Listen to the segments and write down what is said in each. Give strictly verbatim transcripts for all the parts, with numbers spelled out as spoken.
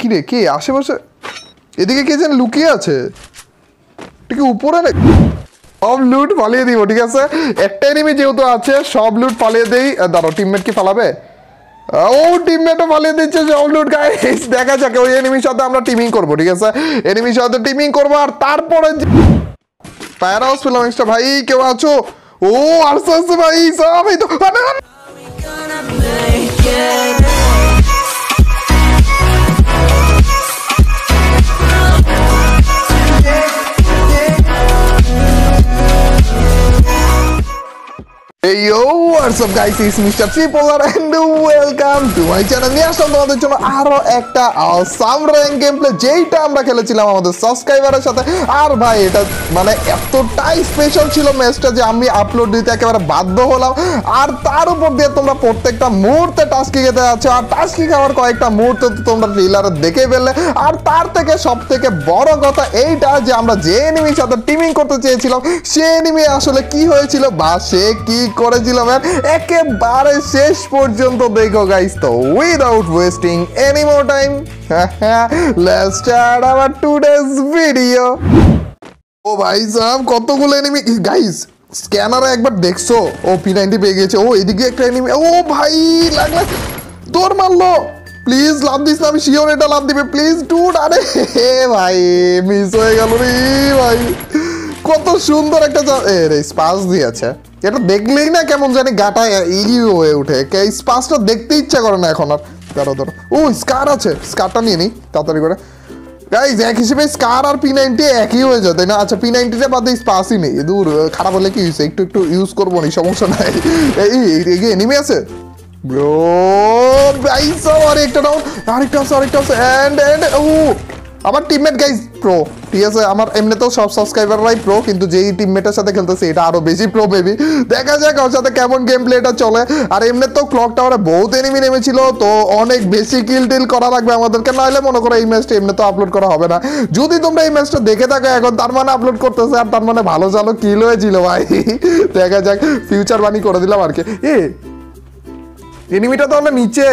কিরে কে আশেপাশে এদিকে কে যেন লুকিয়ে আছে? ঠিক উপরে নাকি? সব লুট পালিয়ে দিব, ঠিক আছে একটা এনিমি যেহেতু আছে সব লুট পালিয়ে দেই। দাঁড়াও টিমমেট কি পালাবে? ও টিমমেটও পালিয়ে দিচ্ছে সব লুট। গাইস দেখা যাক ওই এনিমির সাথে আমরা টিমিং করবো, ঠিক আছে এনিমির সাথে টিমিং করবো আর তারপরে ফায়ার হাউস পেলাম এক্সট্রা। ভাই কেউ আছো? ও আরসা আছে ভাই সব এই তো আমি আপলোড দিতে একেবারে বাধ্য হলাম। আর তার উপর দিয়ে তোমরা প্রত্যেকটা মুহূর্তে টাস্কি খেতে যাচ্ছো, আর টাস্কি খাওয়ার কয়েকটা মুহূর্ত তোমরা ট্রেলারে দেখে ফেললে। আর তার থেকে সব থেকে বড় কথা এইটা যে আমরা যে এনিমির সাথে টিমিং করতে চেয়েছিলাম সে এনিমি আসলে কি হয়েছিল বা সে কি করেছিল একেবারে শেষ পর্যন্ত দেখো গাইস। তো without wasting any more time let's start our today's video. ও ভাই সাহেব কতগুলো এনিমি গাইস, স্ক্যানারে একবার দেখছো? ও পি নাইনটি পেয়ে গেছে। ও এদিকে একটা এনিমি, ও ভাই লাগলা দৌড় মারলো। প্লিজ লাভ দিস না, আমি শিওর এটা লাভ দিবে। প্লিজ ডুড, আরে ভাই মিস হয়ে গেল রে ভাই। কত সুন্দর একটা স্পাস দিয়েছে, এটা দেখলেই না কেমন জানি গাটা ইগি হয়ে উঠে, স্পাসটা দেখতে ইচ্ছা করে না এখন আর। ধরো ধরো ও স্কার আছে, স্কারটা নিয়ে নিই তাড়াতাড়ি করে। গাইজ এক হিসেবে স্কার আর পি নাইনটি একই হয়ে যায় তাই না? আচ্ছা পি নাইনটিটা বাদে স্পাসই নেই, দূর খারাপ হলে কি হয়েছে, একটু একটু ইউজ করবো নি সমস্যা নাই। এই এগিয়ে এনিমি আছে ব্রো, গাইজ আরেকটা ডাউন, আরেকটা আছে, আরেকটা আছে অ্যান্ড অ্যান্ড ও আমার টিমমেট গাইজ প্রো, ঠিক আছে আমার এমনিতেও সব সাবস্ক্রাইবাররাই প্রো কিন্তু যেই টিমমেটের সাথে খেলতেছে এটা আরও বেশি প্রো বেবি। দেখা যাক ওর সাথে কেমন গেম প্লেটা চলে। আর এমনিতেও ক্লক টাওয়ারে বহুত এনিমি নেমেছিল তো অনেক বেশি কিল টিল করা লাগবে আমাদেরকে, নাহলে মনে করো এই ম্যাচটা এমনিতেও আপলোড করা হবে না। যদি তোমরা এই ম্যাচটা দেখে থাকো এখন তার মানে আপলোড করতেছে আর তার মানে ভালো ভালো কিল হয়েছিল ভাই। দেখা যাক ফিউচার বানি করে দিলাম আর কি। এ এনিমিটা তাহলে নিচে,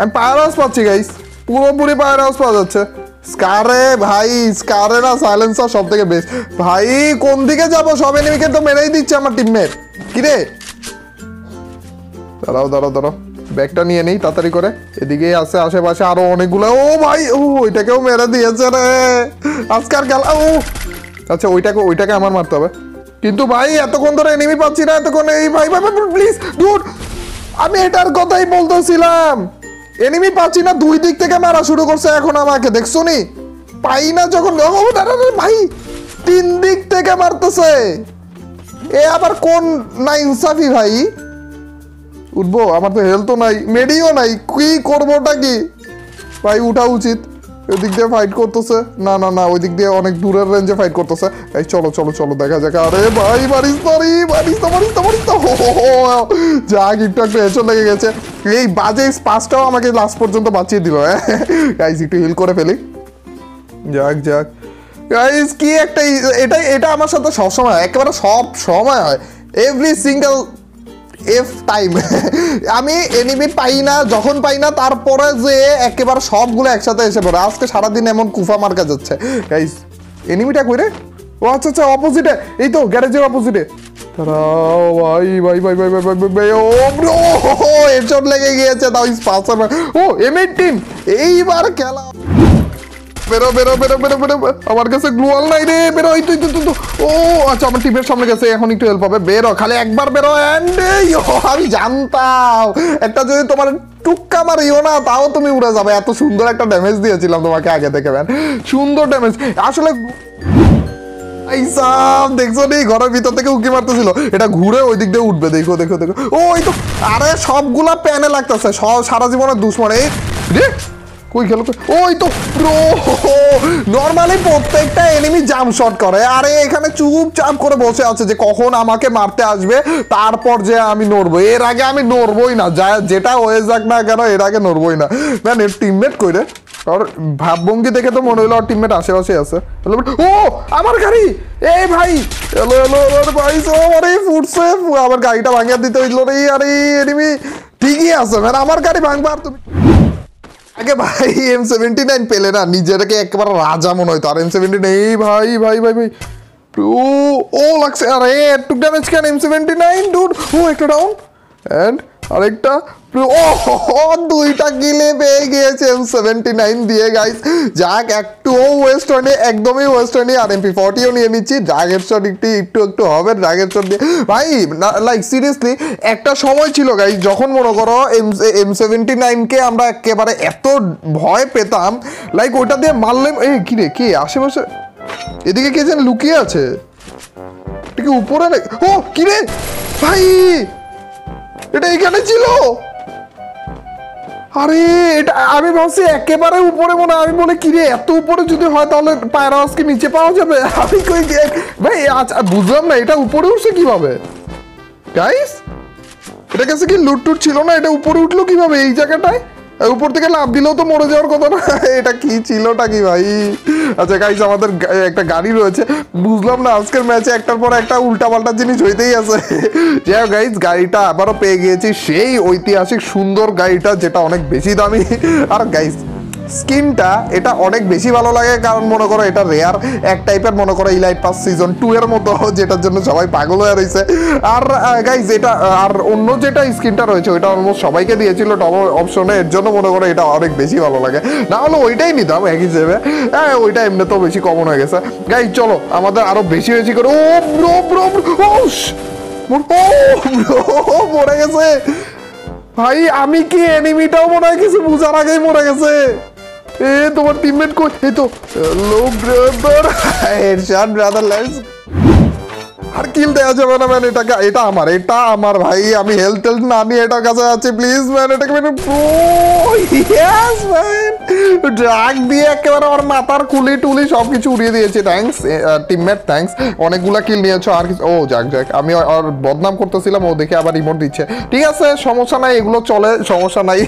আমি পাওয়ার হাউস পাচ্ছি গাইজ, পুরোপুরি পাওয়ার হাউস পাওয়া যাচ্ছে। স্কারে ভাই স্কারে না সাইলেন্সার সব থেকে বেস্ট ভাই। কোন দিকে যাবো? সব এনিমিকে তো মেরেই দিচ্ছে আমার টিমমেট। কিরে দাঁড়াও দাঁড়াও দাঁড়াও ব্যাগটা নিয়ে নেই তাড়াতাড়ি করে, এদিকে আছে আশেপাশে আরো অনেকগুলো। ও ভাই ও ওইটাকেও মেরে দিয়েছে রে আজকার গেল। ও আচ্ছা ওইটাকে ওইটাকে আমার মারতে হবে কিন্তু ভাই এতক্ষণ ধরে এনিমি পাচ্ছি না এতক্ষণ। এই ভাই ভাই প্লিজ ডুড, আমি এটার কথাই বলতেছিলাম, এনিমি পাচ্ছি না দুই দিক থেকে মারা শুরু করছে এখন আমাকে, দেখছো নি পাই না যখন ভাই তিন দিক থেকে মারতেছে। এ আবার কোন না ইনসাফি ভাই, উঠবো আমার তো হেলথও নাই মেডিও নাই, কি করবোটা কি ভাই? উঠা উচিত, ওই দিক দিয়ে ফাইট করতেছে, না না না ওই দিক দিয়ে অনেক দূরের রেঞ্জে ফাইট করতেছে। এই চলো চলো চলো দেখা যাক। আরে ভাই মারিস তারি মারিস তো মারিস তো মারিস তো যা একটু একটু হেডশট লেগে গেছে। এই বাজে স্পাসটাও আমাকে লাস্ট পর্যন্ত বাঁচিয়ে দিল। হ্যাঁ গাইস একটু হিল করে ফেলি, যাক যাক গাইস কি একটা এটা এটা আমার সাথে সবসময় একেবারে সব সময় হয়, এভরি সিঙ্গেল এফ টাইম আমি এনিমি পাই না, যখন পাই না তারপরে যে একেবারে সবগুলো একসাথে এসে পড়ে। আজকে সারাদিন এমন কুফা মার্কা যাচ্ছে গাইস। এনিমিটা কই রে? ও আচ্ছা আচ্ছা অপোজিটে, এই তো গ্যারেজের অপোজিটে। তারাও ভাই ভাই ভাই ভাই ভাই ভাই ও ব্রো হেডশট লেগে গিয়েছে তাও স্পাসার। ও এম এইটিন এইবার খেলা, বেরো বেরো বেরো বেরো বেরো, আমার কাছে গ্লোয়াল নাই রে, বেরো এই তো তো তো। ও আচ্ছা আমার টিমের সামনে গেছে, এখন একটু হেল্প হবে, বেরো খালি একবার বেরো। অ্যান্ড আমি জানতাম একটা যদি তোমার টুক্কা মারিও না তাও তুমি উড়ে যাবে, এত সুন্দর একটা ড্যামেজ দিয়েছিলাম তোমাকে আগে থেকে ম্যান, সুন্দর ড্যামেজ। আসলে দেখছো নি ঘরের ভিতর থেকে উকি মারতেছিল, এটা ঘুরে ওই দিক দিয়ে উঠবে, দেখো দেখো দেখো। ও এই তো আরে সবগুলা প্যানে লাগতেছে, সব সারা জীবনের দুশ্মন। এই কই গেল? ওই তো প্রো। নরমালি প্রত্যেকটা এনিমি জাম শট করে, আরে এখানে চুপচাপ করে বসে আছে যে কখন আমাকে মারতে আসবে তারপর যে আমি নড়বো। এর আগে আমি নড়বই না, যা যেটা হয়ে যাক না কেন এর আগে নড়বই না। ম্যান এর টিমমেট কই রে? আর ভাবভঙ্গি দেখে তো মনে হলো আর টিমমেট আশেপাশে আছে। ও আমার গাড়ি, এই ভাই এলো এলো ভাই আরে ফুটছে, আমার গাড়িটা ভাঙিয়ে দিতে হইলো রে। আরে এনিমি ঠিকই আছে ম্যান, আমার গাড়ি ভাঙবার তুমি আগে ভাই এম সেভেন্টি নাইন পেলে না নিজেরকে একেবারে রাজা মনে হয়। আর এম সেভেন্টি নাইন এই ভাই ভাই ভাই ভাই ও ও লাগছে। আরে টু ড্যামেজ কেন এম সেভেন্টি নাইন ডুড। ও একটা ডাউন এন্ড আরেকটা। ও দুইটা গিলে পেয়ে গিয়েছে এম সেভেন্টি নাইন দিয়ে গাইস। যাক একটুও ওয়েস্ট হয়নি, একদমই ওয়েস্ট হয়নি। আর এম পি ফর্টিও নিয়ে নিচ্ছি। ড্রাগ হেডশট একটু একটু একটু হবে, ড্রাগ হেডশট দিয়ে ভাই লাইক সিরিয়াসলি একটা সময় ছিল গাইস যখন মনে করো এম এম সেভেন্টি নাইনকে আমরা একেবারে এত ভয় পেতাম, লাইক ওটা দিয়ে মারলে এই কি রে কে আশেপাশে এদিকে কে যেন লুকিয়ে আছে ঠিক উপরে। ও কি রে ভাই এটা এখানে ছিল। আরে এটা আমি ভাবছি একেবারে উপরে মনে, আমি বলে কি রে এত উপরে যদি হয় তাহলে পায়রাসকে নিচে পাওয়া যাবে। আমি কই ভাই আচ্ছা বুঝলাম না এটা উপরে উঠছে কিভাবে গাইস। এটা কাছে কি লুট টুট ছিল না, এটা উপরে উঠলো কিভাবে এই জায়গাটায়? উপর থেকে লাভ দিলেও তো মরে যাওয়ার কথা না, এটা কি ছিলটা কি ভাই। আচ্ছা গাইস আমাদের একটা গাড়ি রয়েছে, বুঝলাম না আজকের ম্যাচে একটার পর একটা উল্টাপাল্টা জিনিস হইতেই আছে। যাই হোক গাইস গাড়িটা আবারও পেয়ে গিয়েছি, সেই ঐতিহাসিক সুন্দর গাড়িটা যেটা অনেক বেশি দামি। আর গাইস স্কিনটা এটা অনেক বেশি ভালো লাগে কারণ মনে করো এটা রেয়ার এক টাইপের, মনে করো ইলাইট পাস সিজন টু এর মতো, যেটার জন্য সবাই পাগল হয়ে রয়েছে। আর গাইজ এটা আর অন্য যেটা স্কিনটা রয়েছে ওইটা অলমোস্ট সবাইকে দিয়েছিল টপ অপশনে, এর জন্য মনে করো এটা অনেক বেশি ভালো লাগে। না হলে ওইটাই নিতাম এক হিসেবে, হ্যাঁ ওইটা এমনিতেও বেশি কমন হয়ে গেছে। গাইজ চলো আমাদের আরো বেশি বেশি করে ও ব্রো ব্রো ও মরে গেছে ভাই। আমি কি এনিমিটাও মনে হয় কিছু বুঝার আগেই মরে গেছে। এ তোমার টিমমেট কই? এই তো লো ব্রাদার হেডশট ব্রাদার লেটস। আর কিল দেয়া যাবে না মানে, এটা এটা আমার এটা আমার ভাই। আমি হেলথ হেলথ না নিয়ে এটার কাছে যাচ্ছি প্লিজ ম্যান, এটাকে মানে ইয়েস ম্যান ড্রাগ দিয়ে একেবারে আমার মাথার কুলি টুলি সব কিছু উড়িয়ে দিয়েছে। থ্যাঙ্কস টিমমেট, থ্যাঙ্কস অনেকগুলা কিল নিয়েছো। আর ও যাক যাক আমি আর বদনাম করতেছিলাম, ও দেখে আবার রিমোট দিচ্ছে। ঠিক আছে সমস্যা নাই, এগুলো চলে সমস্যা নাই।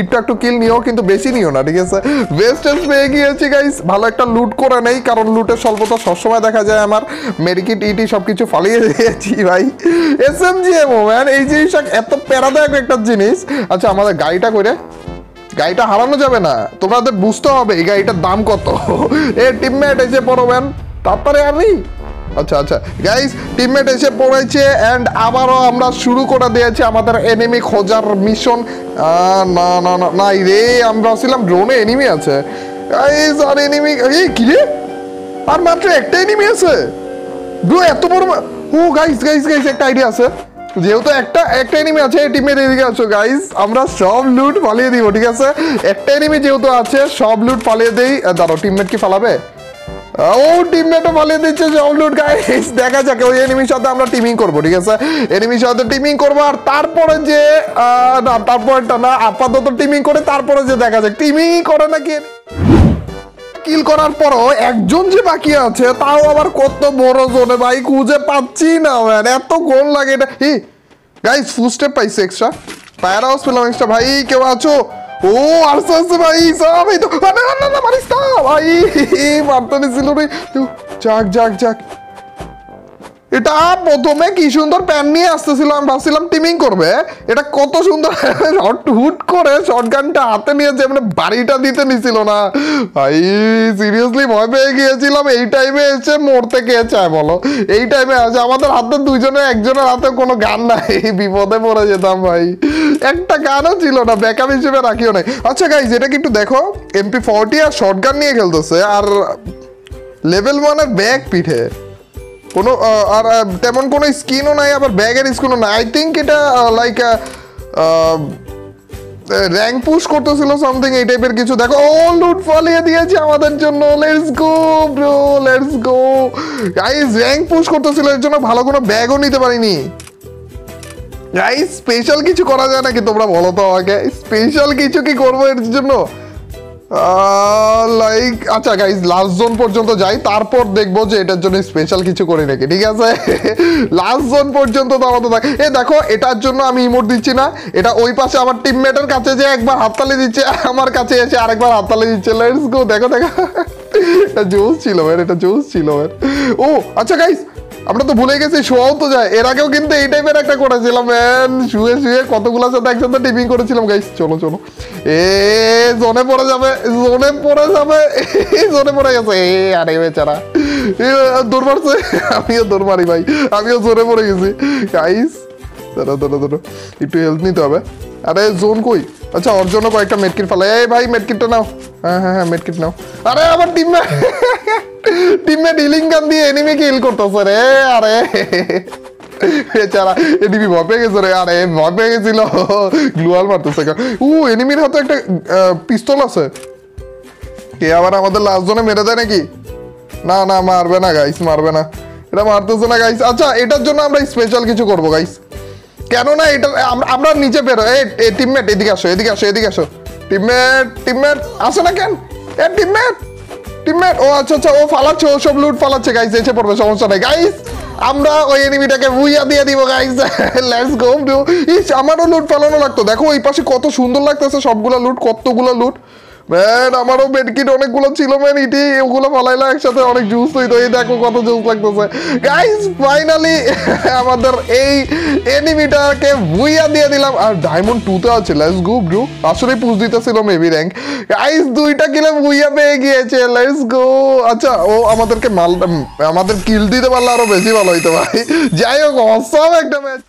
একটু একটু কিল নিও কিন্তু বেশি নিও না, ঠিক আছে। ওয়েস্টেজ পেয়ে গিয়েছি গাইস, ভালো একটা লুট করে নেই কারণ লুটের স্বল্পতা সবসময় দেখা যায়। আমার মেডিকিট ইটি সব কিছু ফালিয়ে দিয়েছি ভাই। S M G ammo man এই জিনিসটা এত প্যারাদায়ক একটা জিনিস। আচ্ছা আমাদের গাড়িটা করে গাড়িটা হারানো যাবে না, তোমাদের বুঝতে হবে এই গাড়িটার দাম কত। এ টিমমেট এসে পড়ো ম্যান, তারপরে আমি আচ্ছা আচ্ছা গাইস টিমমেট এসে পড়েছে অ্যান্ড আবারও আমরা শুরু করে দিয়েছি আমাদের এনিমি খোঁজার মিশন। না না না নাই রে, আমি ভাবছিলাম ড্রোনে এনিমি আছে গাইস। আর এনিমি এই কি রে আর মাত্র একটা এনিমি আছে ব্রো, এত বড়। ও গাইস গাইস গাইস একটা আইডিয়া আছে, যেহেতু একটা একটা এনিমি আছে টিমের এদিকে আছো গাইস, আমরা সব লুট পালিয়ে দিব, ঠিক আছে। একটা এনিমি যেহেতু আছে সব লুট পালিয়ে দেই। দাঁড়াও টিমমেট কি ফালাবে? ও টিমমেটও পালিয়ে দিচ্ছে সব লুট গাইস। দেখা যাক ওই এনিমির সাথে আমরা টিমিং করবো, ঠিক আছে এনিমির সাথে টিমিং করবো। আর তারপরে যে না তারপরটা না আপাতত টিমিং করে তারপরে যে দেখা যাক টিমিং করে নাকি। কিল করার পরও একজন যে বাকি আছে তাও আবার কত বড় জোনে ভাই, খুঁজে পাচ্ছি না ম্যান, এত গোল লাগে এটা। হি গাইস ফুস্টেপ পাইছে এক্সট্রা, পায়রা হাউস পেলাম এক্সট্রা। ভাই কেউ আছো? ও আস্তে আস্তে ভাই সব এই তো মারিস না ভাই, মারতে নিছিল রে। যাক যাক যাক এটা প্রথমে কি সুন্দর প্যান নিয়ে আসতেছিল, আমি ভাবছিলাম টিমিং করবে। এটা কত সুন্দর হুট করে শটগানটা হাতে নিয়ে যে মানে বাড়িটা দিতে নিছিল না ভাই, সিরিয়াসলি ভয় পেয়ে গিয়েছিলাম। এই টাইমে এসে মরতে কে চায় বলো? এই টাইমে আছে আমাদের হাতে দুইজনের একজনের হাতে কোনো গান নাই, বিপদে পড়ে যেতাম ভাই। একটা গানও ছিল না, ব্যাকআপ হিসেবে রাখিও নাই। আচ্ছা গাইজ এটা কি একটু দেখো, এমপি ফর্টি আর শটগান নিয়ে খেলতেছে আর লেভেল ওয়ানের ব্যাক পিঠে কোনো আর তেমন কোনো স্কিনও নাই, আবার ব্যাগের স্কিনও নাই। আই থিঙ্ক এটা লাইক র্যাঙ্ক পুশ করতেছিল সামথিং এই টাইপের কিছু। দেখো ও লুট ফালিয়ে দিয়েছে আমাদের জন্য, let's go bro let's go guys. Rank push করতেছিল এর জন্য ভালো কোনো ব্যাগও নিতে পারিনি গাইস। স্পেশাল কিছু করা যায় নাকি তোমরা বলো তো আমাকে, স্পেশাল কিছু কি করবো এর জন্য লাইক? আচ্ছা গাইজ লাস্ট জোন পর্যন্ত যাই, তারপর দেখবো যে এটার জন্য স্পেশাল কিছু করি নাকি, ঠিক আছে। লাস্ট জোন পর্যন্ত দাঁড়াতে থাক। এ দেখো এটার জন্য আমি ইমোট দিচ্ছি না, এটা ওই পাশে আমার টিমমেটের কাছে যে একবার হাততালি দিচ্ছে, আমার কাছে এসে আরেকবার হাততালি দিচ্ছে। লেটস গো দেখো দেখো, এটা জোস ছিল ভাই, এটা জোস ছিল ভাই। ও আচ্ছা গাইজ আমরা তো ভুলে গেছি শোয়াও তো যায়। এর আগেও কিন্তু এই টাইপের একটা করেছিলাম, শুয়ে শুয়ে কতগুলোর সাথে একসাথে টিভিং করেছিলাম গাইস। চলো চলো, এ জোনে পড়ে যাবে, জোনে পড়ে যাবে, জোনে পড়ে গেছে। এ আরে বেচারা দৌড় মারছে, আমিও দৌড় মারি ভাই, আমিও জোনে পড়ে গেছি গাইস। দাঁড়া দাঁড়া দাঁড়া একটু হেল্প নিতে হবে। আরে জোন কই? আচ্ছা ওর জন্য কয়েকটা মেডকিট ফেলে। এই ভাই মেডকিটটা নাও, হ্যাঁ হ্যাঁ হ্যাঁ মেডকিট নাও। আরে আমার টিমমেট টিমমেট হিলিং গান দিয়ে এনিমি কিল করতেছে রে। আরে বেচারা এনিমি ভয় পেয়ে গেছে রে, আরে ভয় পেয়ে গেছিল, গ্লুয়াল মারতেছে। ও এনিমির হাতে একটা পিস্তল আছে, কে আবার আমাদের লাস্ট জোনে মেরে দেয় নাকি? না না মারবে না গাইস, মারবে না, এটা মারতেছে না গাইস। আচ্ছা এটার জন্য আমরা স্পেশাল কিছু করবো গাইস, কেননা এটা আমরা নিচে বেরো। এই টিমমেট এদিকে আসো, এদিকে আসো, এদিকে আসো। টিমমেট টিমমেট আসো না কেন? এ টিমমেট টিমমেট ও আচ্ছা আচ্ছা ও ফালাচ্ছে, ও সব লুট ফালাচ্ছে গাইস, এসে পড়বে, সমস্যা নাই গাইস। আমরা ওই এনিমিটাকে বুইয়া দিয়ে দিব গাইস, লেটস গো। ইস আমারও লুট ফালানো লাগতো, দেখো ওই পাশে কত সুন্দর লাগতেছে সবগুলো লুট, কতগুলো লুট ম্যান। আমারও মেডকিট অনেকগুলো ছিল ম্যান, ইটি ওগুলো ফালাইলাম একসাথে, অনেক জুস হইতো। এই দেখো কত জুস লাগতেছে গাইস। ফাইনালি আমাদের এই এনিমিটাকে ভুইয়া দিয়ে দিলাম, আর ডায়মন্ড টুতে আছে, লেটস গো ব্রো। আসলে পুশ দিতেছিল মেবি র্যাঙ্ক গাইস, দুইটা কিলে ভুইয়া পেয়ে গিয়েছে, লেটস গো। আচ্ছা ও আমাদেরকে মাল আমাদের কিল দিতে পারলে আরো বেশি ভালো হইতো ভাই। যাই হোক অসম একটা ম্যাচ।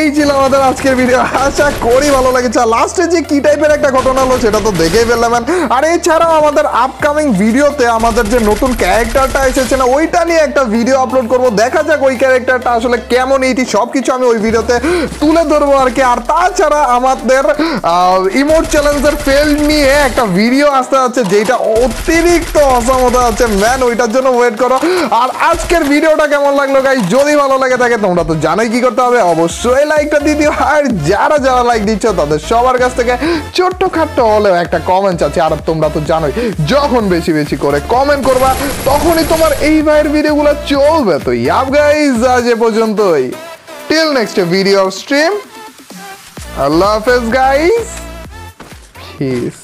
এই ছিল আমাদের আজকের ভিডিও, আশা করি ভালো লেগেছে। লাস্টে যে কি টাইপের একটা ঘটনা হলো সেটা তো দেখেই ফেললাম। আর এছাড়াও আমাদের আপকামিং ভিডিওতে আমাদের যে নতুন ক্যারেক্টারটা এসেছে না, ওইটা নিয়ে একটা ভিডিও আপলোড করব। দেখা যাক ওই ক্যারেক্টারটা আসলে কেমন, এইটি সব কিছু আমি ওই ভিডিওতে তুলে ধরবো আর কি। আর তাছাড়া আমাদের ইমোট চ্যালেঞ্জের ফেল নিয়ে একটা ভিডিও আসতে যাচ্ছে, যেটা অতিরিক্ত অসমতা আছে ম্যান, ওইটার জন্য ওয়েট করো। আর আজকের ভিডিওটা কেমন লাগলো গাইস? যদি ভালো লাগে থাকে তোমরা তো জানোই কি করতে হবে, অবশ্যই লাইকটা দিয়ে দিও। আর যারা যারা লাইক দিচ্ছ তাদের সবার কাছ থেকে ছোট্ট খাট্ট হলেও একটা কমেন্ট আছে। আর তোমরা তো জানোই যখন বেশি বেশি করে কমেন্ট করবা তখনই তোমার এই ভাইয়ের ভিডিওগুলো চলবে। তো ইয়াপ গাইস আজ এ পর্যন্তই, টিল নেক্সট ভিডিও স্ট্রিম, আল্লাহ হাফেজ গাইস, পিস।